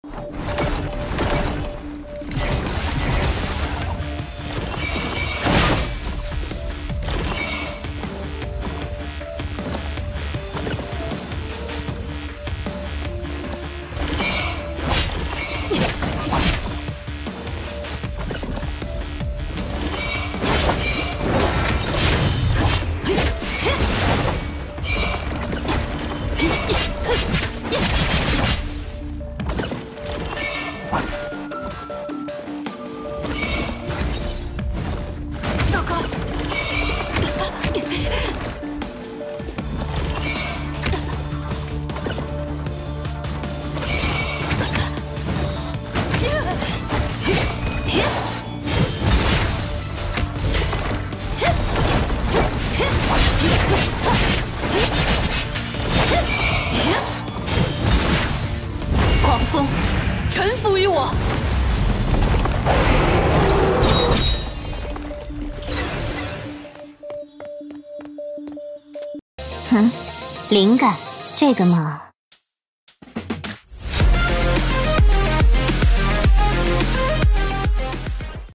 狂风，臣服于我。 灵感，这个嘛。